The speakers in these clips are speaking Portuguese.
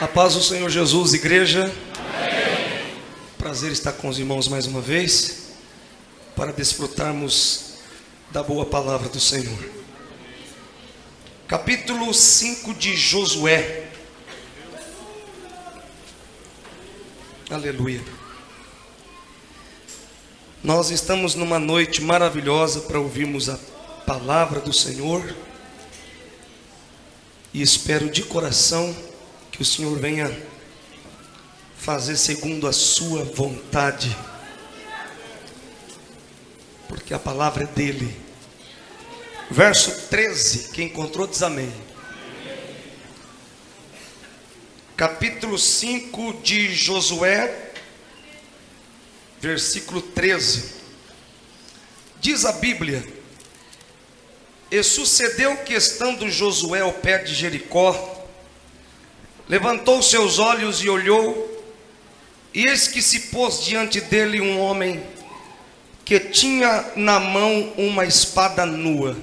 A paz do Senhor Jesus, igreja. Amém. Prazer estar com os irmãos mais uma vez, para desfrutarmos da boa palavra do Senhor. Capítulo 5 de Josué. Aleluia. Nós estamos numa noite maravilhosa para ouvirmos a palavra do Senhor. E espero de coração que o Senhor venha fazer segundo a sua vontade, porque a palavra é dele. Verso 13, quem encontrou diz amém. Capítulo 5 de Josué, versículo 13. Diz a Bíblia: E sucedeu que, estando Josué ao pé de Jericó, levantou seus olhos e olhou, e eis que se pôs diante dele um homem que tinha na mão uma espada nua.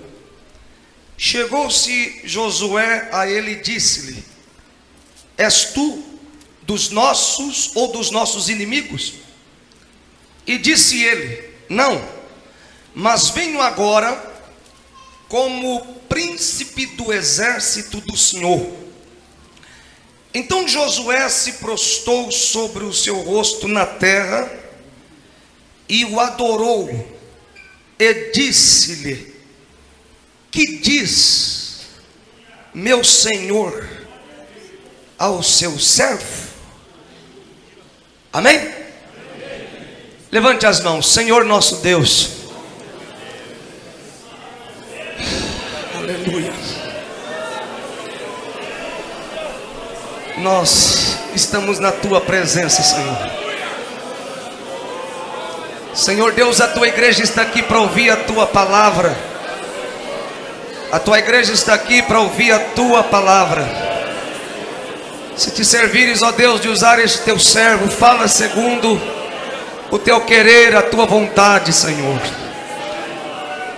Chegou-se Josué a ele e disse-lhe: És tu dos nossos ou dos nossos inimigos? E disse ele: Não, mas venho agora como príncipe do exército do Senhor. Então Josué se prostrou sobre o seu rosto na terra e o adorou, e disse-lhe: Que diz meu senhor ao seu servo? Amém? Amém. Levante as mãos. Senhor nosso Deus, aleluia, nós estamos na tua presença, Senhor. Senhor Deus, a tua igreja está aqui para ouvir a tua palavra. A tua igreja está aqui para ouvir a tua palavra. Se te servires, ó Deus, de usar este teu servo, fala segundo o teu querer, a tua vontade, Senhor.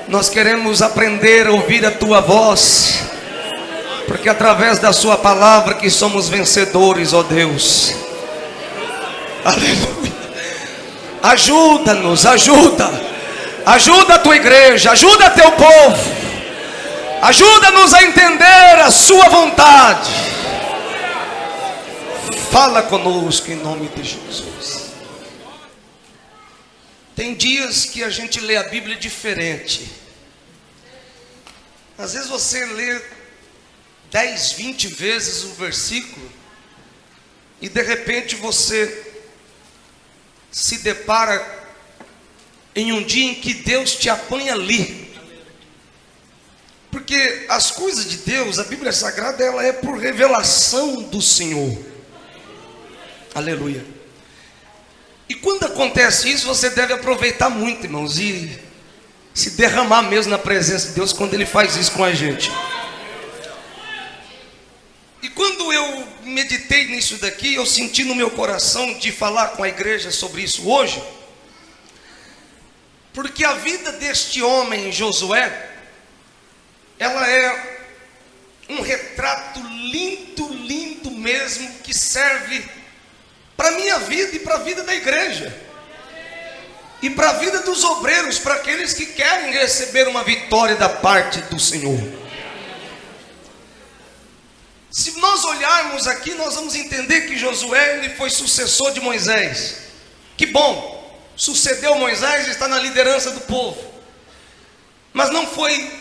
Nós queremos aprender a ouvir a tua voz, porque através da sua palavra que somos vencedores, ó Deus. Aleluia. Ajuda-nos, ajuda a tua igreja, ajuda teu povo, ajuda-nos a entender a sua vontade. Fala conosco em nome de Jesus. Tem dias que a gente lê a Bíblia diferente. Às vezes você lê 10, 20 vezes um versículo e de repente você se depara em um dia em que Deus te apanha ali. Porque as coisas de Deus, a Bíblia Sagrada, ela é por revelação do Senhor. Aleluia. E quando acontece isso, você deve aproveitar muito, irmãos, e se derramar mesmo na presença de Deus quando Ele faz isso com a gente. E quando eu meditei nisso daqui, eu senti no meu coração de falar com a igreja sobre isso hoje, porque a vida deste homem, Josué, ela é um retrato lindo, lindo mesmo, que serve para a minha vida e para a vida da igreja, e para a vida dos obreiros, para aqueles que querem receber uma vitória da parte do Senhor. Se nós olharmos aqui, nós vamos entender que Josué, ele foi sucessor de Moisés. Que bom, sucedeu Moisés e está na liderança do povo. Mas não foi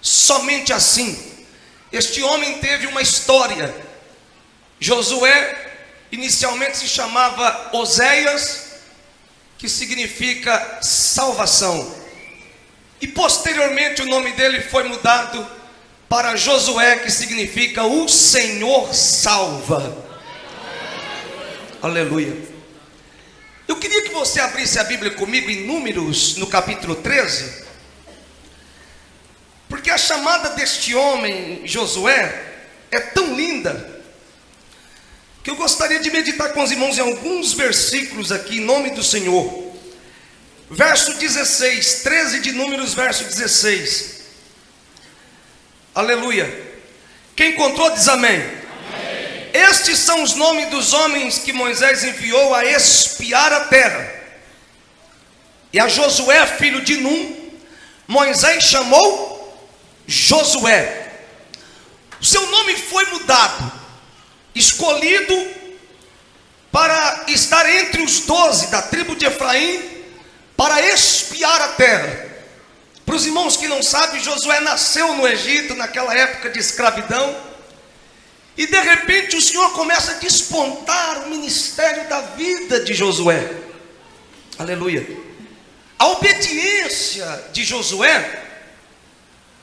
somente assim. Este homem teve uma história. Josué inicialmente se chamava Oséias, que significa salvação, e posteriormente o nome dele foi mudado para Josué, que significa o Senhor salva. Aleluia. Eu queria que você abrisse a Bíblia comigo em Números, no capítulo 13, porque a chamada deste homem, Josué, é tão linda, que eu gostaria de meditar com os irmãos em alguns versículos aqui, em nome do Senhor. Verso 16, 13 de Números, verso 16. Aleluia. Quem encontrou diz amém. Amém. Estes são os nomes dos homens que Moisés enviou a espiar a terra. E a Josué, filho de Num, Moisés chamou Josué. O seu nome foi mudado, escolhido para estar entre os 12 da tribo de Efraim, para espiar a terra. Para os irmãos que não sabem, Josué nasceu no Egito, naquela época de escravidão. E de repente o Senhor começa a despontar o ministério da vida de Josué. Aleluia. A obediência de Josué,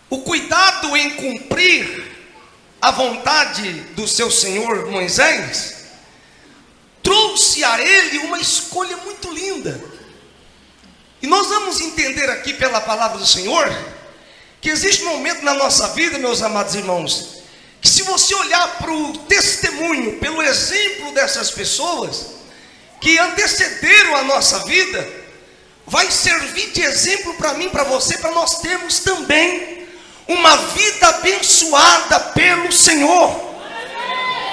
o cuidado em cumprir a vontade do seu senhor Moisés, trouxe a ele uma escolha muito linda. E nós vamos entender aqui pela palavra do Senhor, que existe um momento na nossa vida, meus amados irmãos, que se você olhar para o testemunho, pelo exemplo dessas pessoas que antecederam a nossa vida, vai servir de exemplo para mim, para você, para nós termos também uma vida abençoada pelo Senhor,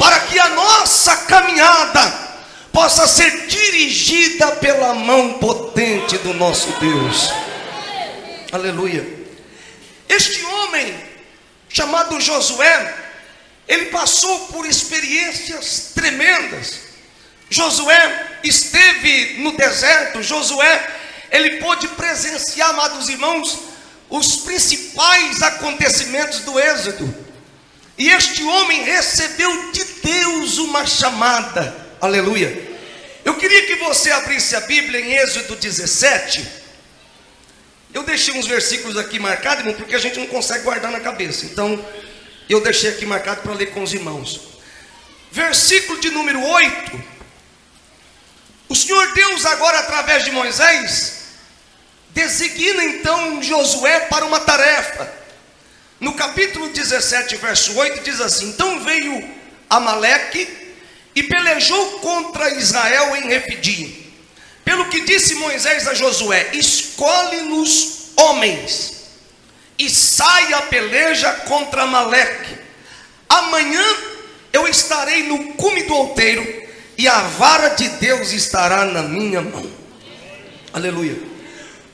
para que a nossa caminhada possa ser dirigida pela mão potente do nosso Deus. Aleluia. Este homem chamado Josué, ele passou por experiências tremendas. Josué esteve no deserto. Josué, ele pôde presenciar, amados irmãos, os principais acontecimentos do Êxodo. E este homem recebeu de Deus uma chamada. Aleluia. Eu queria que você abrisse a Bíblia em Êxodo 17. Eu deixei uns versículos aqui marcados, irmão, porque a gente não consegue guardar na cabeça. Então, eu deixei aqui marcado para ler com os irmãos. Versículo de número 8. O Senhor Deus agora, através de Moisés, designa então Josué para uma tarefa. No capítulo 17, verso 8, diz assim: Então veio Amaleque e pelejou contra Israel em Refidim. Pelo que disse Moisés a Josué: Escolhe-nos homens e sai a peleja contra Amaleque. Amanhã eu estarei no cume do outeiro, e a vara de Deus estará na minha mão. Aleluia.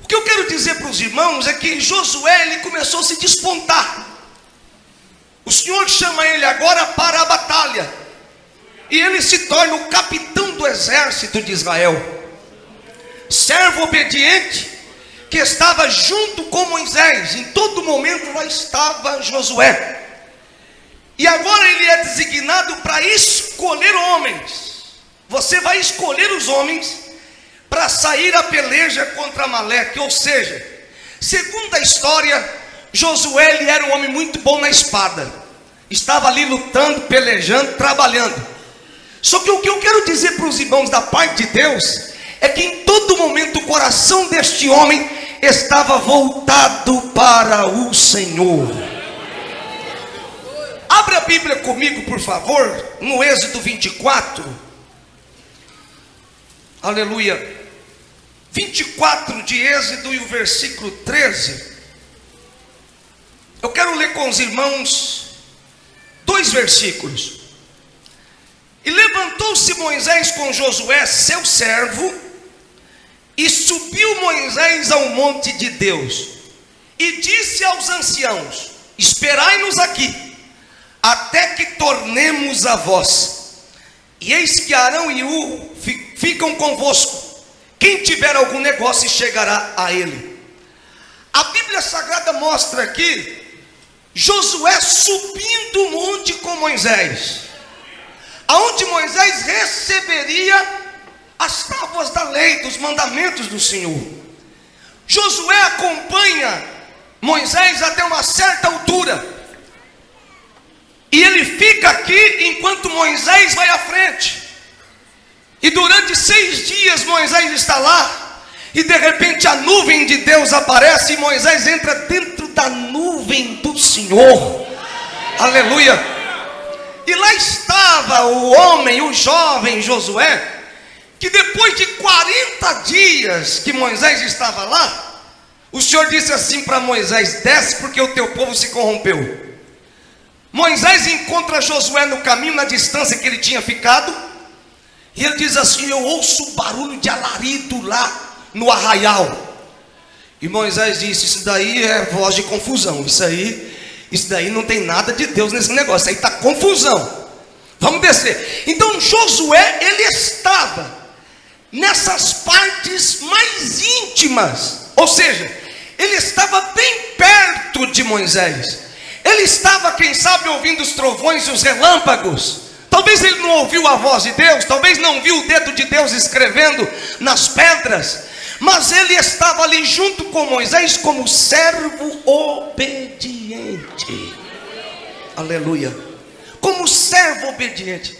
O que eu quero dizer para os irmãos é que Josué, ele começou a se despontar. O Senhor chama ele agora para a batalha, e ele se torna o capitão do exército de Israel, servo obediente, que estava junto com Moisés. Em todo momento lá estava Josué. E agora ele é designado para escolher homens. Você vai escolher os homens para sair a peleja contra Amaleque. Ou seja, segundo a história, Josué, ele era um homem muito bom na espada. Estava ali lutando, pelejando, trabalhando. Só que o que eu quero dizer para os irmãos da parte de Deus é que em todo momento o coração deste homem estava voltado para o Senhor. Abra a Bíblia comigo, por favor, no Êxodo 24. Aleluia. 24 de Êxodo e o versículo 13. Eu quero ler com os irmãos dois versículos. E levantou-se Moisés com Josué, seu servo, e subiu Moisés ao monte de Deus, e disse aos anciãos: Esperai-nos aqui, até que tornemos a vós. E eis que Arão e Ur ficam convosco. Quem tiver algum negócio chegará a ele. A Bíblia Sagrada mostra aqui Josué subindo o monte com Moisés, aonde Moisés receberia as tábuas da lei, dos mandamentos do Senhor. Josué acompanha Moisés até uma certa altura, e ele fica aqui enquanto Moisés vai à frente. E durante 6 dias Moisés está lá, e de repente a nuvem de Deus aparece, e Moisés entra dentro da nuvem do Senhor. Aleluia. E lá estava o homem, o jovem Josué, que depois de 40 dias que Moisés estava lá, o Senhor disse assim para Moisés: Desce, porque o teu povo se corrompeu. Moisés encontra Josué no caminho, na distância que ele tinha ficado, e ele diz assim: eu ouço o barulho de alarido lá no arraial. E Moisés disse: isso daí é voz de confusão, isso daí não tem nada de Deus nesse negócio, aí está confusão, vamos descer. Então Josué, ele estava nessas partes mais íntimas, ou seja, ele estava bem perto de Moisés, ele estava, quem sabe, ouvindo os trovões e os relâmpagos. Talvez ele não ouviu a voz de Deus, talvez não viu o dedo de Deus escrevendo nas pedras, mas ele estava ali junto com Moisés como servo obediente. Aleluia. Como servo obediente.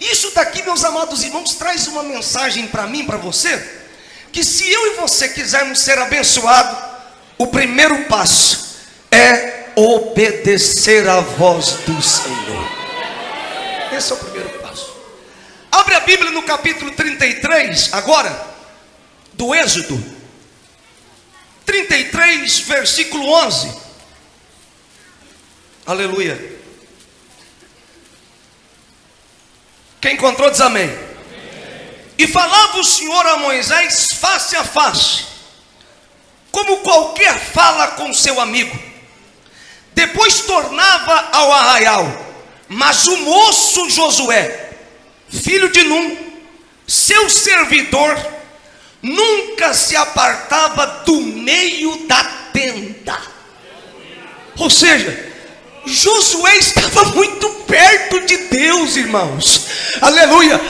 Isso daqui, meus amados irmãos, traz uma mensagem para mim, para você, que se eu e você quisermos ser abençoados, o primeiro passo é obedecer à voz do Senhor. Esse é o primeiro passo. Abre a Bíblia no capítulo 33, agora, do Êxodo, 33, versículo 11, aleluia. Quem encontrou diz amém. Amém. E falava o Senhor a Moisés face a face, como qualquer fala com seu amigo. Depois tornava ao arraial, mas o moço Josué, filho de Num, seu servidor, nunca se apartava do meio da tenda. Ou seja, Josué estava muito perto de Deus, irmãos. Aleluia.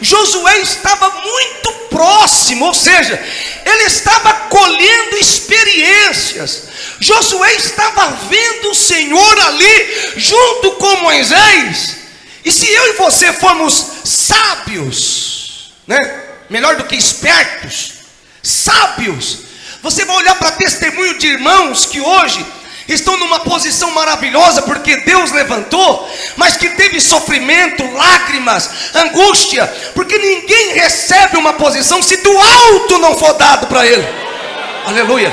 Josué estava muito próximo, ou seja, ele estava colhendo experiências. Josué estava vendo o Senhor ali junto com Moisés. E se eu e você formos sábios, né? Melhor do que espertos, sábios, você vai olhar para testemunho de irmãos que hoje estão numa posição maravilhosa porque Deus levantou, mas que teve sofrimento, lágrimas, angústia, porque ninguém recebe uma posição se do alto não for dado para ele. Aleluia.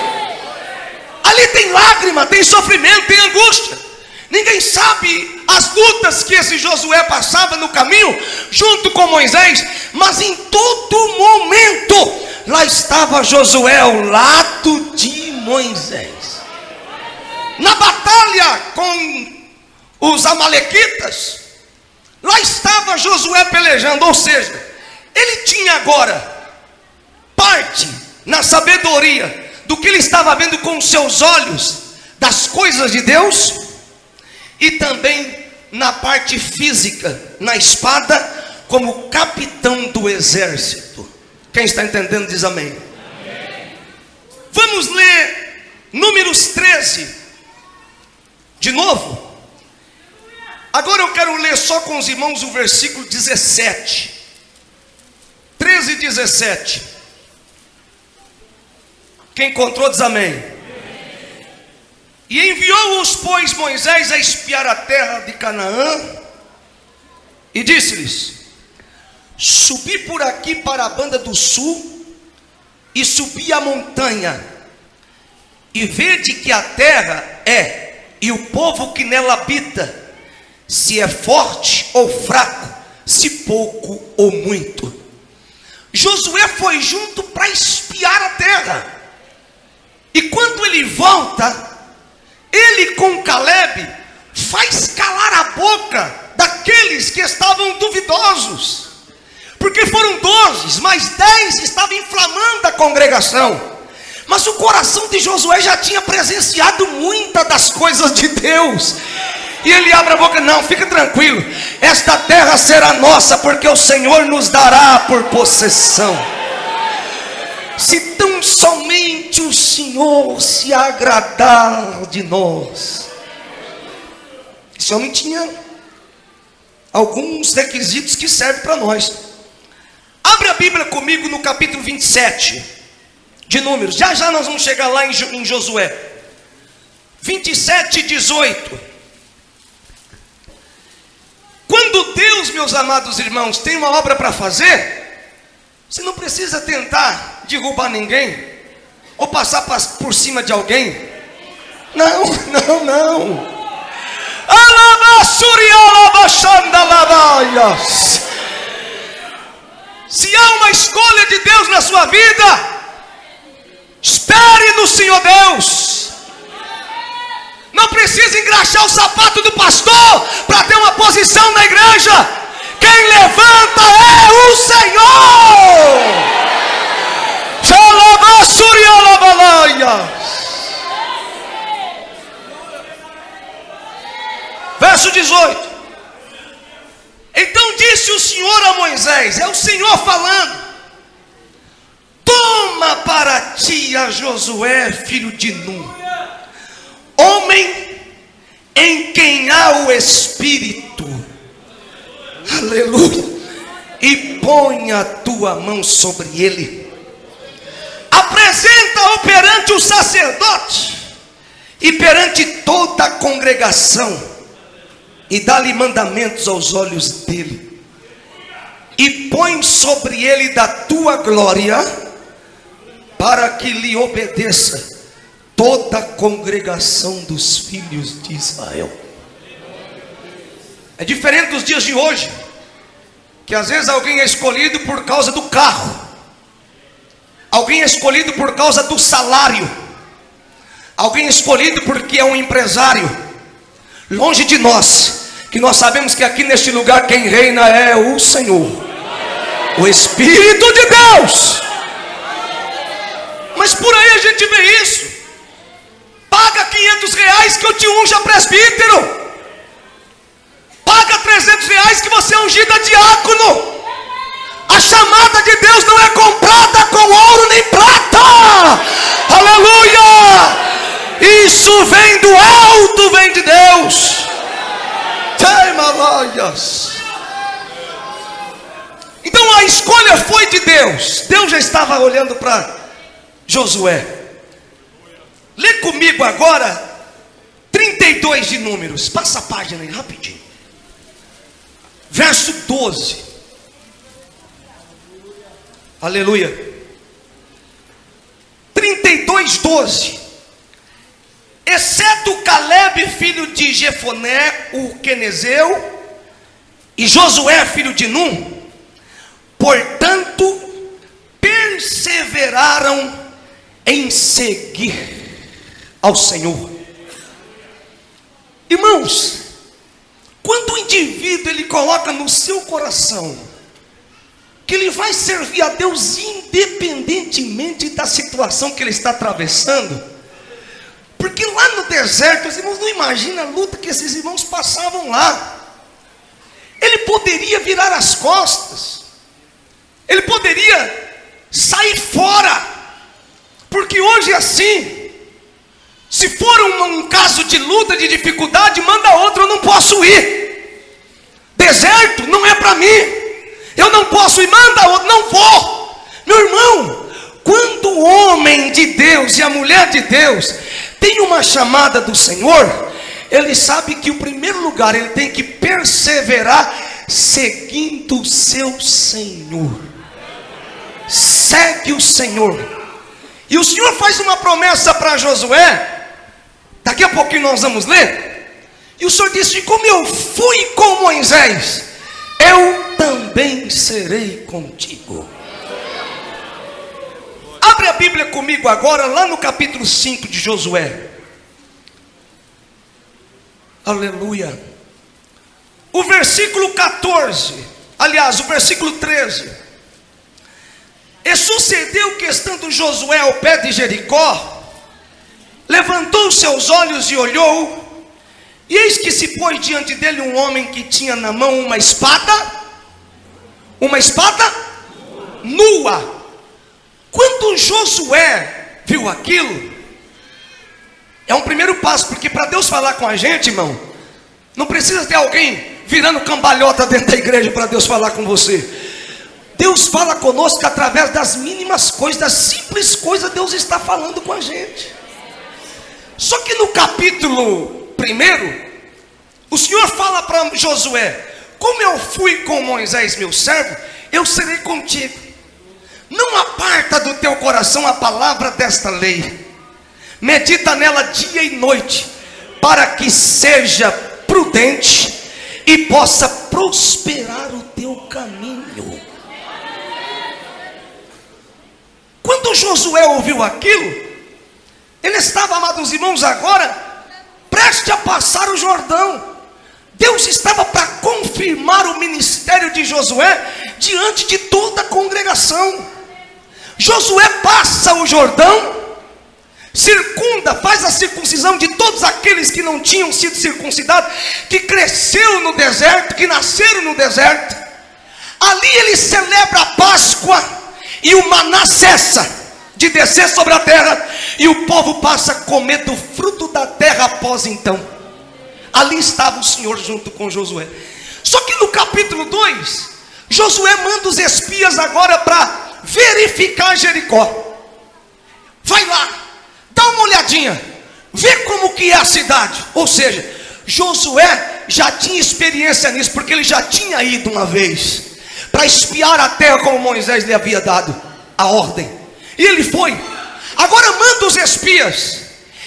Ali tem lágrima, tem sofrimento, tem angústia. Ninguém sabe as lutas que esse Josué passava no caminho junto com Moisés, mas em todo momento lá estava Josué ao lado de Moisés. Na batalha com os amalequitas, lá estava Josué pelejando, ou seja, ele tinha agora parte na sabedoria do que ele estava vendo com os seus olhos das coisas de Deus, e também na parte física, na espada, como capitão do exército. Quem está entendendo diz amém. Amém. Vamos ler Números 13 de novo. Agora eu quero ler só com os irmãos o versículo 17, 13 e 17. Quem encontrou diz amém. E enviou-os, pois, Moisés a espiar a terra de Canaã, e disse-lhes: subi por aqui para a banda do sul, e subi a montanha, e vede que a terra é, e o povo que nela habita, se é forte ou fraco, se pouco ou muito. Josué foi junto para espiar a terra, e quando ele volta, ele com Calebe faz calar a boca daqueles que estavam duvidosos, porque foram 12, mas 10 estavam inflamando a congregação. Mas o coração de Josué já tinha presenciado muitas das coisas de Deus, e ele abre a boca: não, fica tranquilo, esta terra será nossa, porque o Senhor nos dará por possessão, se tão somente o Senhor se agradar de nós. Esse homem tinha alguns requisitos que servem para nós. Abre a Bíblia comigo no capítulo 27 de Números. Já nós vamos chegar lá em Josué 27:18. Quando Deus, meus amados irmãos, tem uma obra para fazer, você não precisa tentar derrubar ninguém ou passar por cima de alguém. Não, não, não. Se há uma escolha de Deus na sua vida, espere no Senhor Deus. Não precisa engraxar o sapato do pastor para ter uma posição na igreja. Quem levanta é o Senhor. Verso 18. Então disse o Senhor a Moisés, é o Senhor falando, toma para ti a Josué, filho de Nun, homem em quem há o Espírito, aleluia, e põe a tua mão sobre ele, apresenta-o perante o sacerdote e perante toda a congregação, e dá-lhe mandamentos aos olhos dele, e põe sobre ele da tua glória, para que lhe obedeça toda a congregação dos filhos de Israel. É diferente dos dias de hoje, que às vezes alguém é escolhido por causa do carro, alguém é escolhido por causa do salário, alguém é escolhido porque é um empresário. Longe de nós, que nós sabemos que aqui neste lugar quem reina é o Senhor, o Espírito de Deus. Mas por aí a gente vê isso. Paga R$500 que eu te unja presbítero. Paga R$300 que você é ungida diácono. A chamada de Deus não é comprada com ouro nem prata. Aleluia! Isso vem do alto, vem de Deus. Então a escolha foi de Deus. Deus já estava olhando para Josué. Lê comigo agora 32 de Números. Passa a página aí rapidinho. Verso 12. Aleluia. 32:12. Exceto Calebe, filho de Jefoné, o Quenezeu, e Josué, filho de Nun, portanto, perseveraram em seguir ao Senhor. Irmãos, quando o indivíduo ele coloca no seu coração que ele vai servir a Deus independentemente da situação que ele está atravessando, porque lá no deserto, os irmãos não imaginam a luta que esses irmãos passavam lá. Ele poderia virar as costas, ele poderia sair fora, porque hoje é assim. Se for um caso de luta, de dificuldade, manda outro, eu não posso ir. Deserto não é para mim, eu não posso ir, manda outro, não vou. Meu irmão, quando o homem de Deus e a mulher de Deus tem uma chamada do Senhor, ele sabe que o primeiro lugar ele tem que perseverar seguindo o seu Senhor. Segue o Senhor. E o Senhor faz uma promessa para Josué, daqui a pouquinho nós vamos ler. E o Senhor disse: como eu fui com Moisés, eu também serei contigo. Abre a Bíblia comigo agora, lá no capítulo 5 de Josué. Aleluia. O versículo 14, aliás, o versículo 13. E sucedeu que, estando Josué ao pé de Jericó, levantou seus olhos e olhou, e eis que se pôs diante dele um homem que tinha na mão uma espada nua. Quando Josué viu aquilo, é um primeiro passo, porque para Deus falar com a gente, irmão, não precisa ter alguém virando cambalhota dentro da igreja para Deus falar com você. Deus fala conosco através das mínimas coisas, das simples coisas. Deus está falando com a gente. Só que no capítulo 1, o Senhor fala para Josué: como eu fui com Moisés, meu servo, eu serei contigo. Não aparta do teu coração a palavra desta lei, medita nela dia e noite, para que seja prudente e possa prosperar o teu caminho. Quando Josué ouviu aquilo, ele estava, amados irmãos, agora preste a passar o Jordão. Deus estava para confirmar o ministério de Josué diante de toda a congregação. Josué passa o Jordão, circunda, faz a circuncisão de todos aqueles que não tinham sido circuncidados, que cresceram no deserto, que nasceram no deserto. Ali ele celebra a Páscoa e o maná cessa de descer sobre a terra, e o povo passa a comer do fruto da terra. Após então, ali estava o Senhor junto com Josué. Só que no capítulo 2, Josué manda os espias agora para verificar Jericó. Vai lá, dá uma olhadinha, vê como que é a cidade. Ou seja, Josué já tinha experiência nisso, porque ele já tinha ido uma vez para espiar a terra como Moisés lhe havia dado a ordem. E ele foi. Agora manda os espias.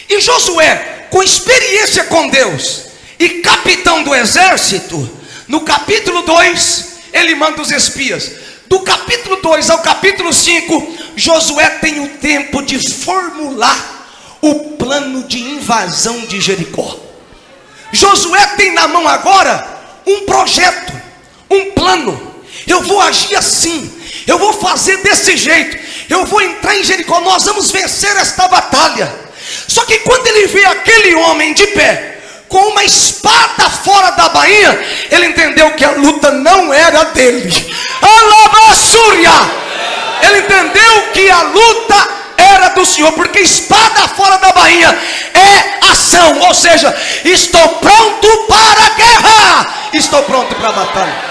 E Josué, com experiência com Deus e capitão do exército, no capítulo 2, ele manda os espias. Do capítulo 2 ao capítulo 5, Josué tem o tempo de formular o plano de invasão de Jericó. Josué tem na mão agora um projeto, um plano. Eu vou agir assim, eu vou fazer desse jeito, eu vou entrar em Jericó, nós vamos vencer esta batalha. Só que quando ele vê aquele homem de pé, com uma espada fora da bainha, ele entendeu que a luta não era dele. Ele entendeu que a luta era do Senhor, porque espada fora da bainha é ação. Ou seja, estou pronto para a guerra, estou pronto para a batalha.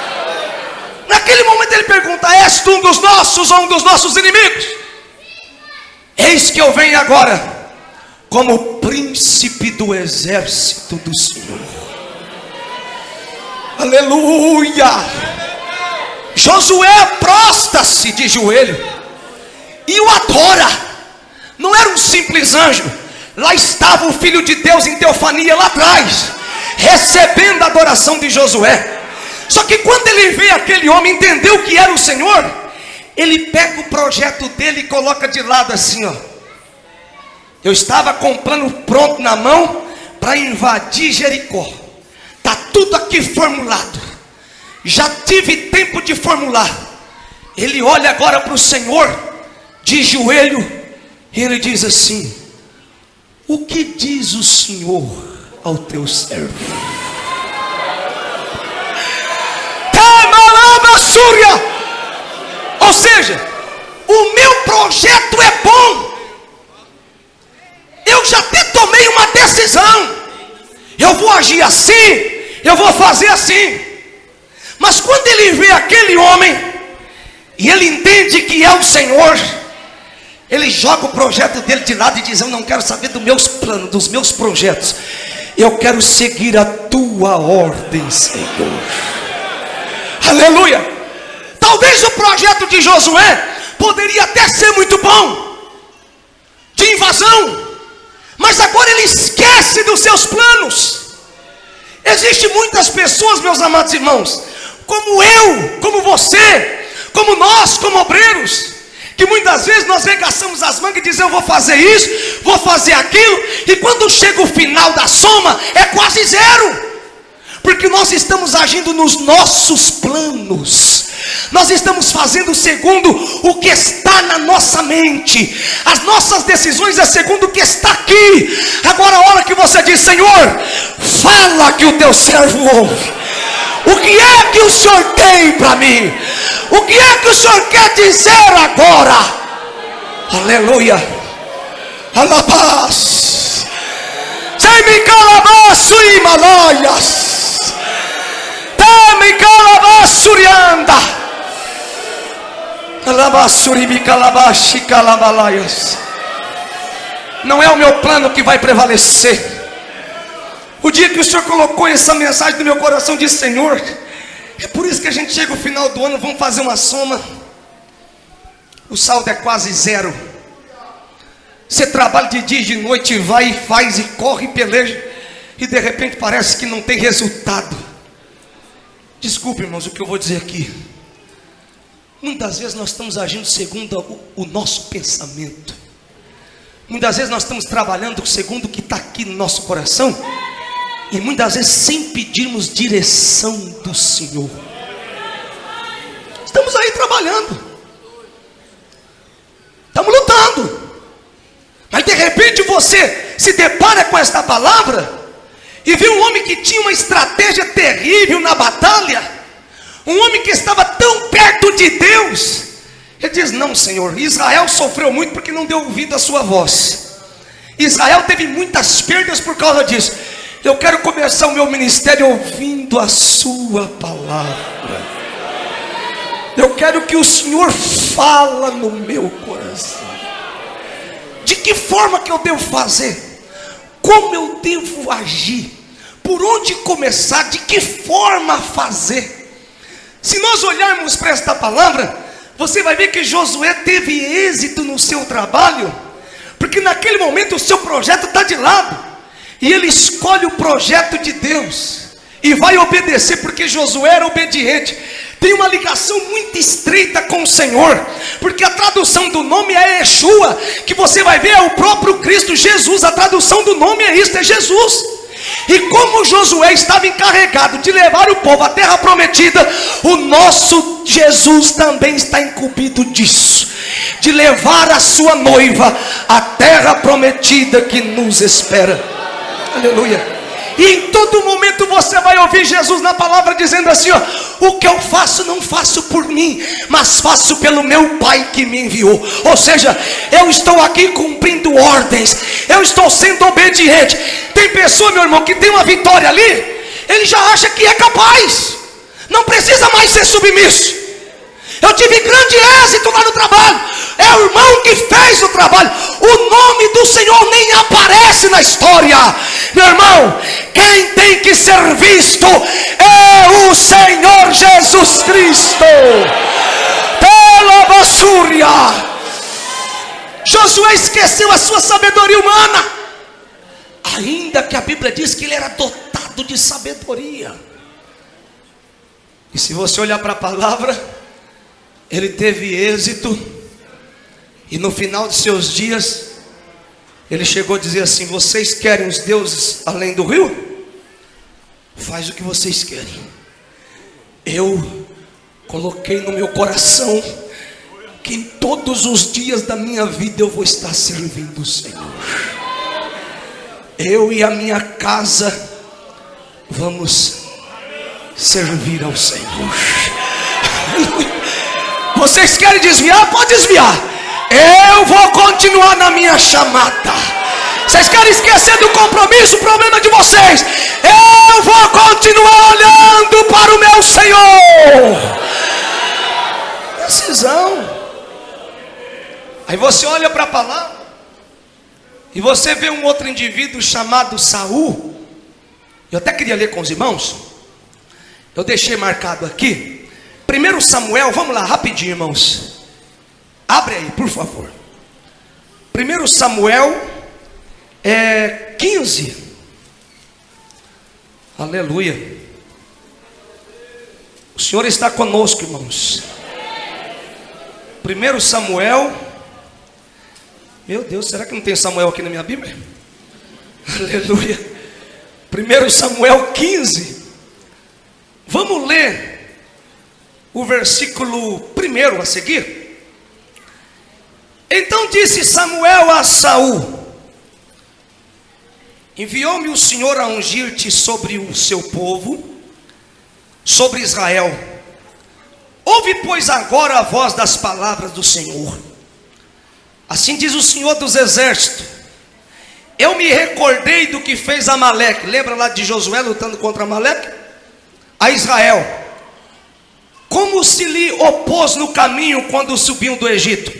Naquele momento ele pergunta: és tu um dos nossos ou um dos nossos inimigos? Eis que eu venho agora como príncipe do exército do Senhor. Aleluia! Josué prostra-se de joelho e o adora. Não era um simples anjo. Lá estava o Filho de Deus em teofania lá atrás, recebendo a adoração de Josué. Só que quando ele vê aquele homem, entendeu que era o Senhor, ele pega o projeto dele e coloca de lado assim, ó. Eu estava com o plano pronto na mão para invadir Jericó. Está tudo aqui formulado. Já tive tempo de formular. Ele olha agora para o Senhor de joelho e ele diz assim: o que diz o Senhor ao teu servo? Ou seja, o meu projeto é bom. Eu já até tomei uma decisão. Eu vou agir assim, eu vou fazer assim. Mas quando ele vê aquele homem e ele entende que é o Senhor, ele joga o projeto dele de lado e diz: eu não quero saber dos meus planos, dos meus projetos. Eu quero seguir a tua ordem, Senhor. Aleluia! Talvez o projeto de Josué poderia até ser muito bom, de invasão, mas agora ele esquece dos seus planos. Existem muitas pessoas, meus amados irmãos, como eu, como você, como nós, como obreiros, que muitas vezes nós regaçamos as mangas e dizemos: eu vou fazer isso, vou fazer aquilo, e quando chega o final da soma, é quase zero. Porque nós estamos agindo nos nossos planos. Nós estamos fazendo segundo o que está na nossa mente. As nossas decisões é segundo o que está aqui. Agora, a hora que você diz: Senhor, fala que o teu servo ouve. O que é que o Senhor tem para mim? O que é que o Senhor quer dizer agora? Aleluia. Alabás. Sem me calabaço e malaias. Não é o meu plano que vai prevalecer. O dia que o Senhor colocou essa mensagem no meu coração, eu disse: Senhor, é por isso que a gente chega ao final do ano, vamos fazer uma soma, o saldo é quase zero. Você trabalha de dia e de noite, vai e faz e corre e peleja, e de repente parece que não tem resultado. Desculpe, irmãos, o que eu vou dizer aqui. Muitas vezes nós estamos agindo segundo o nosso pensamento. Muitas vezes nós estamos trabalhando segundo o que está aqui no nosso coração. E muitas vezes sem pedirmos direção do Senhor. Estamos aí trabalhando. Estamos lutando. Mas de repente você se depara com esta palavra. E vê um homem que tinha uma estratégia terrível na batalha. Um homem que estava tão perto de Deus. Ele diz: não, Senhor, Israel sofreu muito porque não deu ouvido à sua voz. Israel teve muitas perdas por causa disso. Eu quero começar o meu ministério ouvindo a sua palavra. Eu quero que o Senhor fala no meu coração. De que forma que eu devo fazer? Como eu devo agir? Por onde começar? De que forma fazer? Se nós olharmos para esta palavra, você vai ver que Josué teve êxito no seu trabalho, porque naquele momento o seu projeto está de lado, e ele escolhe o projeto de Deus, e vai obedecer, porque Josué era obediente. Tem uma ligação muito estreita com o Senhor, porque a tradução do nome é Yeshua, que você vai ver é o próprio Cristo Jesus, a tradução do nome é isto, é Jesus. E como Josué estava encarregado de levar o povo à terra prometida, o nosso Jesus também está incumbido disso, de levar a sua noiva à terra prometida que nos espera. Aleluia. E em todo momento você vai ouvir Jesus na palavra dizendo assim, ó: o que eu faço não faço por mim, mas faço pelo meu Pai que me enviou. Ou seja, eu estou aqui cumprindo ordens, eu estou sendo obediente. Tem pessoa, meu irmão, que tem uma vitória ali, ele já acha que é capaz, não precisa mais ser submisso. Eu tive grande êxito lá no trabalho. É o irmão que fez o trabalho. O nome do Senhor nem aparece na história. Meu irmão, quem tem que ser visto é o Senhor Jesus Cristo. Pela basúria. Josué esqueceu a sua sabedoria humana. Ainda que a Bíblia diz que ele era dotado de sabedoria. E se você olhar para a palavra, ele teve êxito, e no final de seus dias, ele chegou a dizer assim: vocês querem os deuses além do rio? Faz o que vocês querem. Eu coloquei no meu coração que em todos os dias da minha vida eu vou estar servindo o Senhor. Eu e a minha casa vamos servir ao Senhor. Vocês querem desviar? Pode desviar. Eu vou continuar na minha chamada. Vocês querem esquecer do compromisso? Problema de vocês. Eu vou continuar olhando para o meu Senhor. Decisão. Aí você olha para a palavra e você vê um outro indivíduo chamado Saul. Eu até queria ler com os irmãos. Eu deixei marcado aqui. 1 Samuel, vamos lá, rapidinho, irmãos. Abre aí, por favor. 1 Samuel 15. Aleluia. O Senhor está conosco, irmãos. 1 Samuel. Meu Deus, será que não tem Samuel aqui na minha Bíblia? Aleluia. 1 Samuel 15. Vamos ler o versículo 1 a seguir. Então disse Samuel a Saul: enviou-me o Senhor a ungir-te sobre o seu povo, sobre Israel. Ouve, pois, agora a voz das palavras do Senhor. Assim diz o Senhor dos Exércitos: eu me recordei do que fez Amaleque. Lembra lá de Josué lutando contra Amaleque? A Israel, como se lhe opôs no caminho quando subiam do Egito.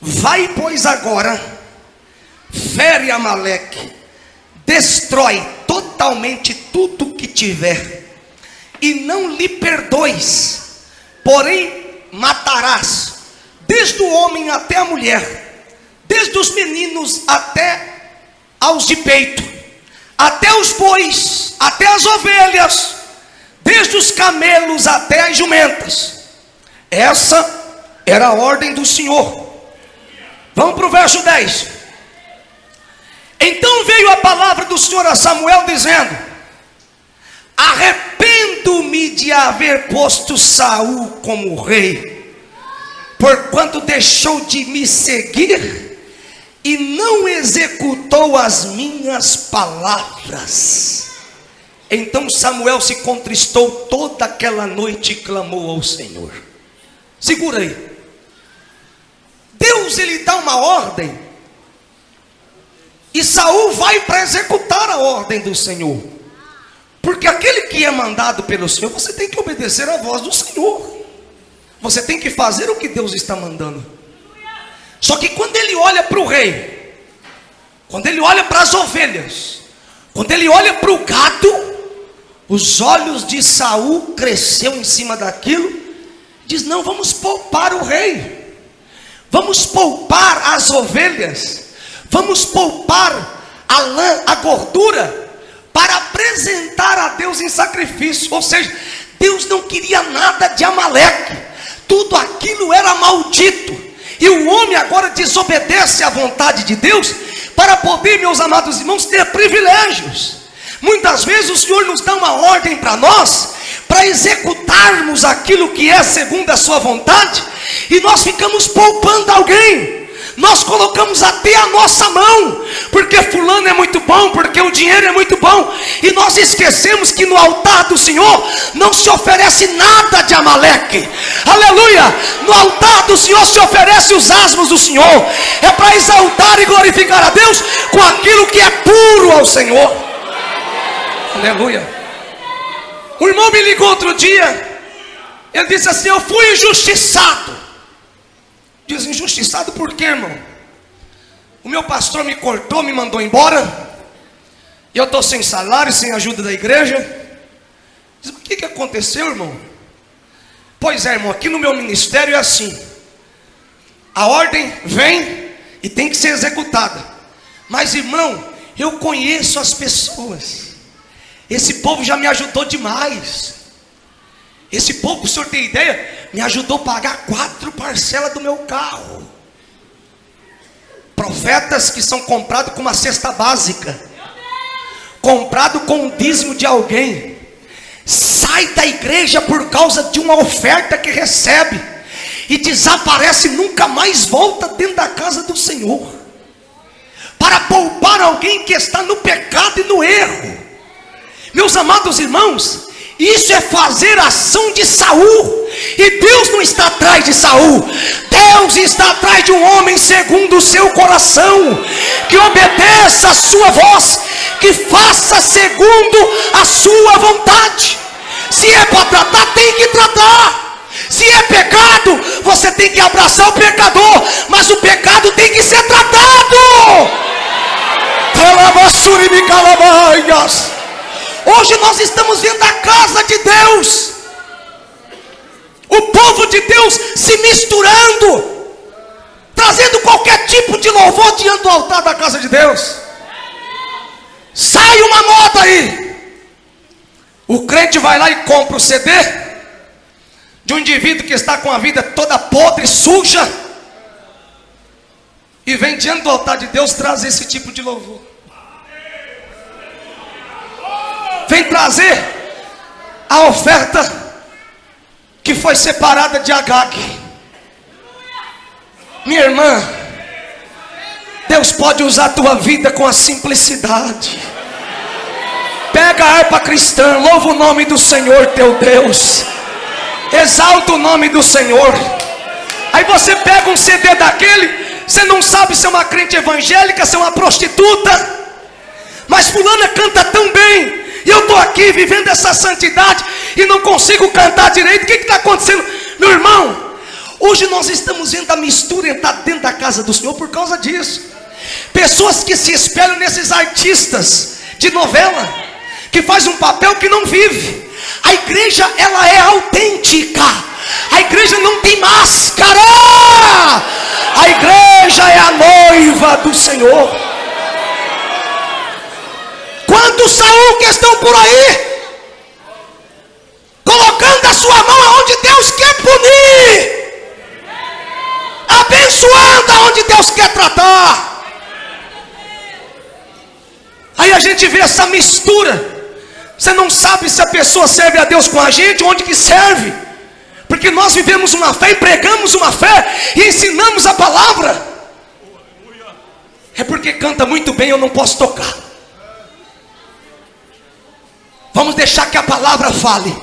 Vai, pois, agora, fere Amaleque, destrói totalmente tudo que tiver, e não lhe perdoes, porém matarás, desde o homem até a mulher, desde os meninos até aos de peito, até os bois, até as ovelhas, desde os camelos até as jumentas. Essa era a ordem do Senhor. Vamos para o verso 10. Então veio a palavra do Senhor a Samuel dizendo: arrependo-me de haver posto Saul como rei, porquanto deixou de me seguir e não executou as minhas palavras. Então Samuel se contristou toda aquela noite e clamou ao Senhor. Segura aí. Deus, ele dá uma ordem e Saul vai para executar a ordem do Senhor, porque aquele que é mandado pelo Senhor, você tem que obedecer à voz do Senhor, você tem que fazer o que Deus está mandando. Só que quando ele olha para o rei, quando ele olha para as ovelhas, quando ele olha para o gado, os olhos de Saul cresceu em cima daquilo, diz: não, vamos poupar o rei, vamos poupar as ovelhas, vamos poupar a lã, a gordura, para apresentar a Deus em sacrifício. Ou seja, Deus não queria nada de Amaleque, tudo aquilo era maldito, e o homem agora desobedece à vontade de Deus, para poder, meus amados irmãos, ter privilégios. Muitas vezes o Senhor nos dá uma ordem para nós, para executarmos aquilo que é segundo a sua vontade, e nós ficamos poupando alguém, nós colocamos até a nossa mão, porque fulano é muito bom, porque o dinheiro é muito bom, e nós esquecemos que no altar do Senhor não se oferece nada de Amaleque. Aleluia! No altar do Senhor se oferece os asmos do Senhor, é para exaltar e glorificar a Deus com aquilo que é puro ao Senhor. Aleluia! O irmão me ligou outro dia, ele disse assim: eu fui injustiçado. Diz: injustiçado por quê, irmão? O meu pastor me cortou, me mandou embora, e eu estou sem salário, sem ajuda da igreja. Diz: mas o que aconteceu, irmão? Pois é, irmão, aqui no meu ministério é assim: a ordem vem e tem que ser executada. Mas, irmão, eu conheço as pessoas. Esse povo já me ajudou demais. Esse povo, para o senhor ter ideia, me ajudou a pagar 4 parcelas do meu carro. Profetas que são comprados com uma cesta básica, comprado com um dízimo de alguém, sai da igreja por causa de uma oferta que recebe e desaparece, nunca mais volta dentro da casa do Senhor, para poupar alguém que está no pecado e no erro. Meus amados irmãos, isso é fazer a ação de Saul, e Deus não está atrás de Saul, Deus está atrás de um homem segundo o seu coração, que obedeça a sua voz, que faça segundo a sua vontade. Se é para tratar, tem que tratar. Se é pecado, você tem que abraçar o pecador, mas o pecado tem que ser tratado. Hoje nós estamos vendo a casa de Deus, o povo de Deus se misturando, trazendo qualquer tipo de louvor diante do altar da casa de Deus. Sai uma moda aí, o crente vai lá e compra o CD de um indivíduo que está com a vida toda podre, suja, e vem diante do altar de Deus trazer esse tipo de louvor. Vem trazer a oferta que foi separada de Agag. Minha irmã, Deus pode usar a tua vida com a simplicidade. Pega a harpa cristã, louva o nome do Senhor teu Deus, exalta o nome do Senhor. Aí você pega um CD daquele, você não sabe se é uma crente evangélica, se é uma prostituta, mas fulana canta tão bem, e eu estou aqui vivendo essa santidade e não consigo cantar direito. O que está acontecendo? Meu irmão, hoje nós estamos vendo a mistura entrar dentro da casa do Senhor por causa disso. Pessoas que se espelham nesses artistas de novela, que faz um papel que não vive. A igreja, ela é autêntica. A igreja não tem máscara. A igreja é a noiva do Senhor. do Saul que estão por aí, colocando a sua mão aonde Deus quer punir, abençoando aonde Deus quer tratar. Aí a gente vê essa mistura. Você não sabe se a pessoa serve a Deus com a gente, onde que serve, porque nós vivemos uma fé e pregamos uma fé e ensinamos a palavra. É porque canta muito bem, eu não posso tocar. Vamos deixar que a palavra fale.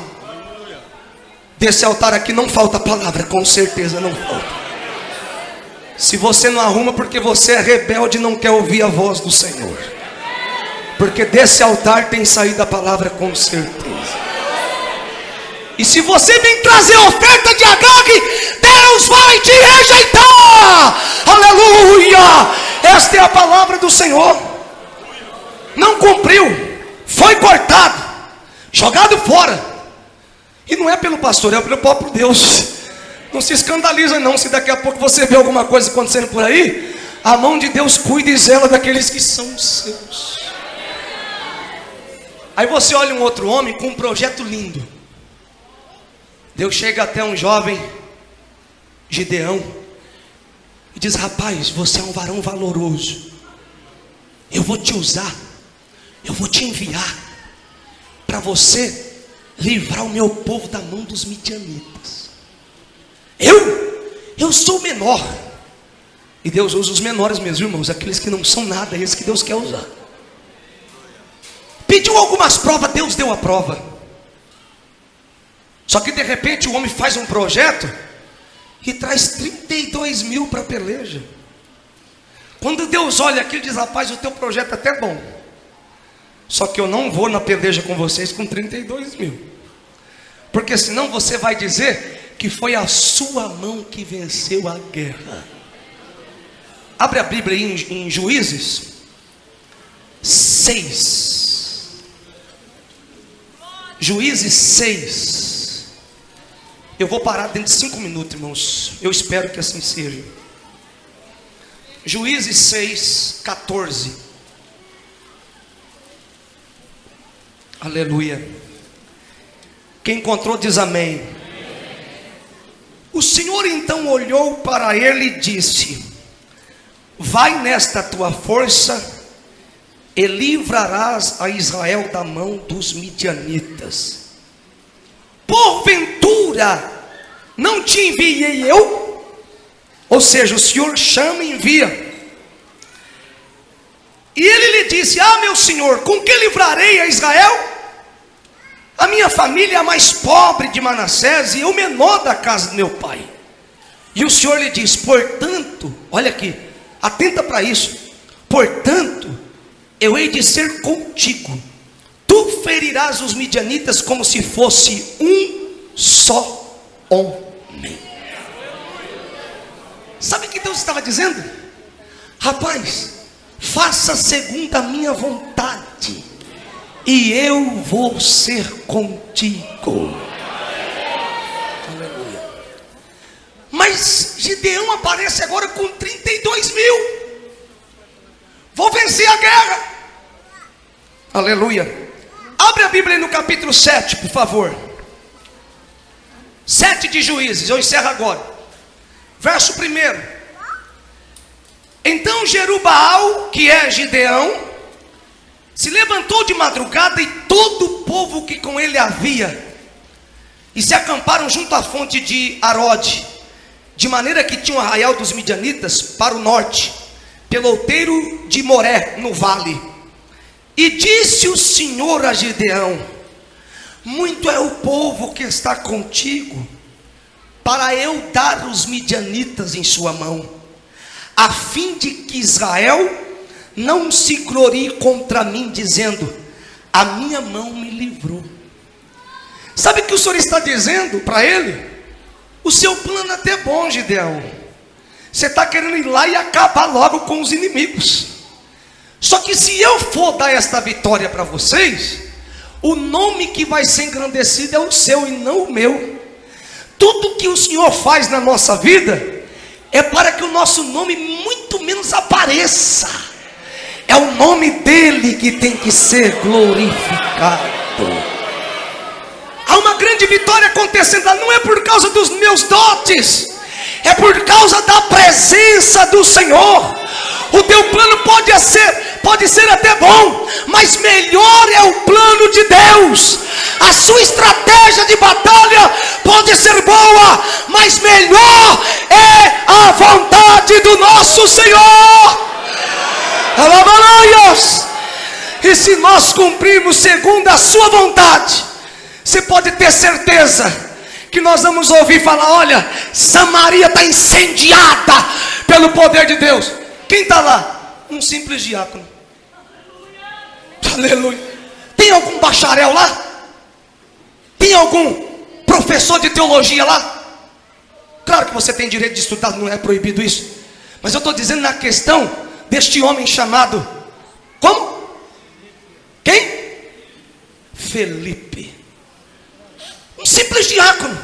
Desse altar aqui não falta palavra, com certeza não falta. Se você não arruma, porque você é rebelde e não quer ouvir a voz do Senhor. Porque desse altar tem saído a palavra, com certeza. E se você vem trazer oferta de Agag, Deus vai te rejeitar. Aleluia! Esta é a palavra do Senhor. Não cumpriu, foi cortado, jogado fora. E não é pelo pastor, é pelo próprio Deus. Não se escandaliza não, se daqui a pouco você vê alguma coisa acontecendo por aí. A mão de Deus cuida e zela daqueles que são seus. Aí você olha um outro homem com um projeto lindo. Deus chega até um jovem Gideão e diz: rapaz, você é um varão valoroso, eu vou te usar, eu vou te enviar para você livrar o meu povo da mão dos midianitas. Eu sou o menor. E Deus usa os menores mesmo, irmãos, aqueles que não são nada, esses que Deus quer usar. Pediu algumas provas, Deus deu a prova. Só que de repente o homem faz um projeto e traz 32 mil para a peleja. Quando Deus olha aquilo, diz: rapaz, o teu projeto é até bom, só que eu não vou na peleja com vocês com 32 mil. Porque senão você vai dizer que foi a sua mão que venceu a guerra. Abre a Bíblia em Juízes 6. Juízes 6. Eu vou parar dentro de 5 minutos, irmãos. Eu espero que assim seja. Juízes 6, 14. Aleluia. Quem encontrou diz amém. O Senhor então olhou para ele e disse: vai nesta tua força e livrarás a Israel da mão dos midianitas. Porventura não te enviei eu? Ou seja, o Senhor chama e envia. E ele lhe disse: ah, meu Senhor, com que livrarei a Israel? A minha família é a mais pobre de Manassés e o menor da casa do meu pai. E o Senhor lhe diz: portanto, olha aqui, atenta para isso. Portanto, eu hei de ser contigo. Tu ferirás os midianitas como se fosse um só homem. Sabe o que Deus estava dizendo? Rapaz, faça segundo a minha vontade, e eu vou ser contigo. Aleluia. Mas Gideão aparece agora com 32 mil. Vou vencer a guerra. Aleluia. Abre a Bíblia no capítulo 7, por favor. 7 de Juízes, eu encerro agora. Verso 1. Então Jerubbaal, que é Gideão, se levantou de madrugada, e todo o povo que com ele havia, e se acamparam junto à fonte de Arode, de maneira que tinha o arraial dos midianitas para o norte, pelo outeiro de Moré, no vale. E disse o Senhor a Gideão: muito é o povo que está contigo, para eu dar os midianitas em sua mão, a fim de que Israel não se glorie contra mim, dizendo: a minha mão me livrou. Sabe o que o Senhor está dizendo para ele? O seu plano é até bom, Gideão. Você está querendo ir lá e acabar logo com os inimigos. Só que se eu for dar esta vitória para vocês, o nome que vai ser engrandecido é o seu e não o meu. Tudo que o Senhor faz na nossa vida é para que o nosso nome muito menos apareça. É o nome dele que tem que ser glorificado. Há uma grande vitória acontecendo. Não é por causa dos meus dotes, é por causa da presença do Senhor. O teu plano pode ser até bom, mas melhor é o plano de Deus. A sua estratégia de batalha pode ser boa, mas melhor é a vontade do nosso Senhor. E se nós cumprirmos segundo a sua vontade, você pode ter certeza que nós vamos ouvir falar: olha, Samaria está incendiada pelo poder de Deus. Quem está lá? Um simples diácono. Aleluia. Tem algum bacharel lá? Tem algum professor de teologia lá? Claro que você tem direito de estudar, não é proibido isso, mas eu estou dizendo na questão deste homem chamado, como? Quem? Felipe. Um simples diácono.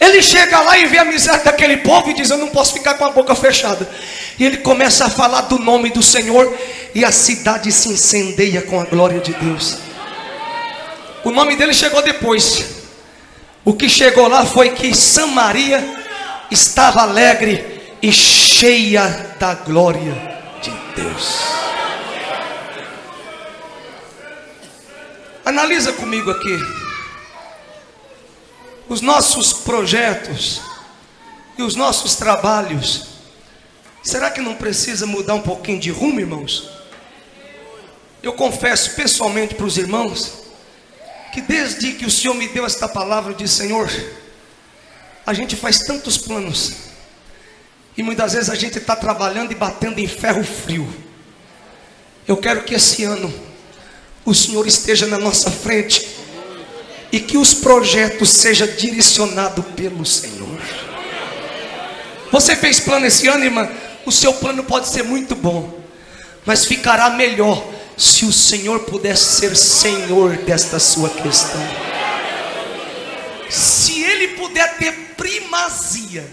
Ele chega lá e vê a miséria daquele povo e diz: eu não posso ficar com a boca fechada. E ele começa a falar do nome do Senhor, e a cidade se incendeia com a glória de Deus. O nome dele chegou depois. O que chegou lá foi que Samaria estava alegre e cheia da glória de Deus. Analisa comigo aqui os nossos projetos e os nossos trabalhos. Será que não precisa mudar um pouquinho de rumo, irmãos? Eu confesso pessoalmente para os irmãos que desde que o Senhor me deu esta palavra, eu disse: Senhor, a gente faz tantos planos e muitas vezes a gente está trabalhando e batendo em ferro frio. Eu quero que esse ano o Senhor esteja na nossa frente e que os projetos sejam direcionados pelo Senhor. Você fez plano esse ano, irmã? O seu plano pode ser muito bom, mas ficará melhor se o Senhor pudesse ser Senhor desta sua questão. Se Ele puder ter primazia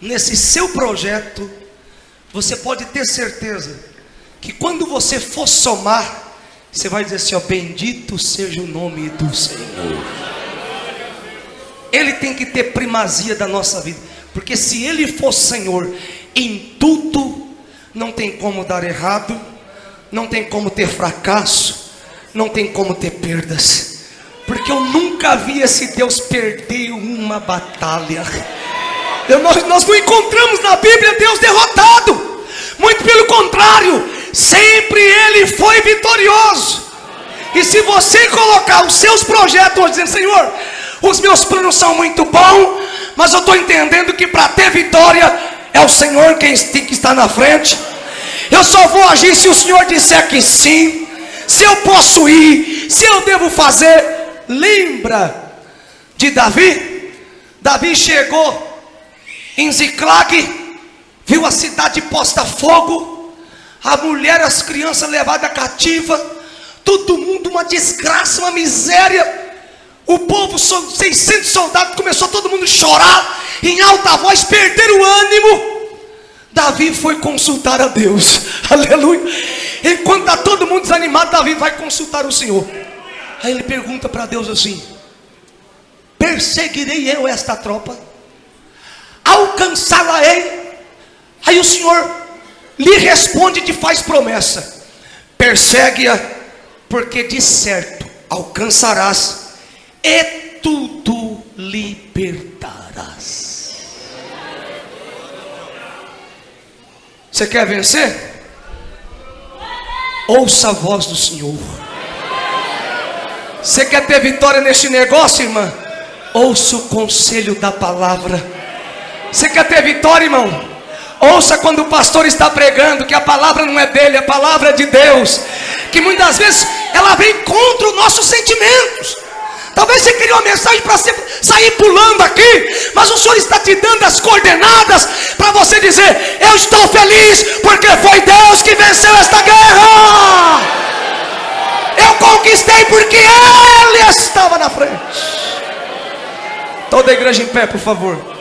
nesse seu projeto, você pode ter certeza que quando você for somar, você vai dizer assim: ó, bendito seja o nome do Senhor. Ele tem que ter primazia da nossa vida, porque se Ele for Senhor em tudo, não tem como dar errado, não tem como ter fracasso, não tem como ter perdas, porque eu nunca vi esse Deus perder uma batalha. Nós não encontramos na Bíblia Deus derrotado, muito pelo contrário, sempre Ele foi vitorioso. E se você colocar os seus projetos dizendo: Senhor, os meus planos são muito bons, mas eu estou entendendo que para ter vitória é o Senhor quem tem que estar na frente. Eu só vou agir se o Senhor disser que sim, se eu posso ir, se eu devo fazer. Lembra de Davi? Davi chegou em Ziclague, viu a cidade posta a fogo, a mulher, as crianças levadas cativa, todo mundo uma desgraça, uma miséria. O povo, 600 soldados, começou todo mundo a chorar em alta voz, perder o ânimo. Davi foi consultar a Deus. Aleluia. Enquanto está todo mundo desanimado, Davi vai consultar o Senhor. Aí ele pergunta para Deus assim: perseguirei eu esta tropa? Alcançá-la-ei? Aí o Senhor lhe responde e faz promessa: persegue-a, porque de certo alcançarás e tudo libertarás. Você quer vencer? Ouça a voz do Senhor. Você quer ter vitória neste negócio, irmã? Ouça o conselho da palavra. Você quer ter vitória, irmão? Ouça quando o pastor está pregando, que a palavra não é dele, a palavra é de Deus, que muitas vezes ela vem contra os nossos sentimentos. Talvez você queria uma mensagem para sair pulando aqui, mas o Senhor está te dando as coordenadas para você dizer: eu estou feliz porque foi Deus que venceu esta guerra. Eu conquistei porque Ele estava na frente. Toda a igreja em pé, por favor.